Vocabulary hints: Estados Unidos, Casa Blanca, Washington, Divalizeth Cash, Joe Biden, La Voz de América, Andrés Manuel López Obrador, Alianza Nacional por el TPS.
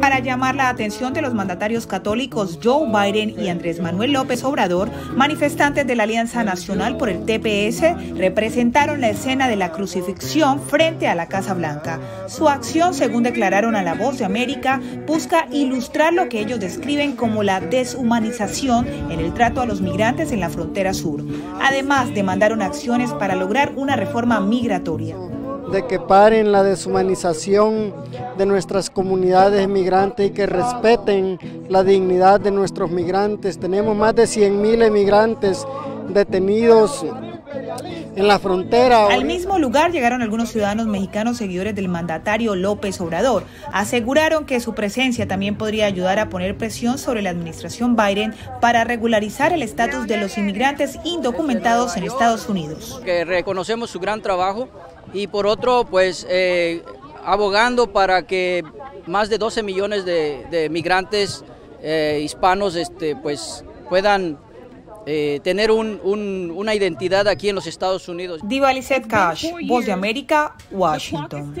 Para llamar la atención de los mandatarios católicos Joe Biden y Andrés Manuel López Obrador, manifestantes de la Alianza Nacional por el TPS representaron la escena de la crucifixión frente a la Casa Blanca. Su acción, según declararon a La Voz de América, busca ilustrar lo que ellos describen como la deshumanización en el trato a los migrantes en la frontera sur. Además, demandaron acciones para lograr una reforma migratoria. De que paren la deshumanización de nuestras comunidades migrantes y que respeten la dignidad de nuestros migrantes. Tenemos más de 100.000 emigrantes detenidos en la frontera. Al mismo lugar llegaron algunos ciudadanos mexicanos seguidores del mandatario López Obrador. Aseguraron que su presencia también podría ayudar a poner presión sobre la administración Biden para regularizar el estatus de los inmigrantes indocumentados en Estados Unidos. Que reconocemos su gran trabajo y por otro, pues abogando para que más de 12 millones de migrantes hispanos pues puedan tener una identidad aquí en los Estados Unidos. Divalizeth Cash, Voz de América, Washington.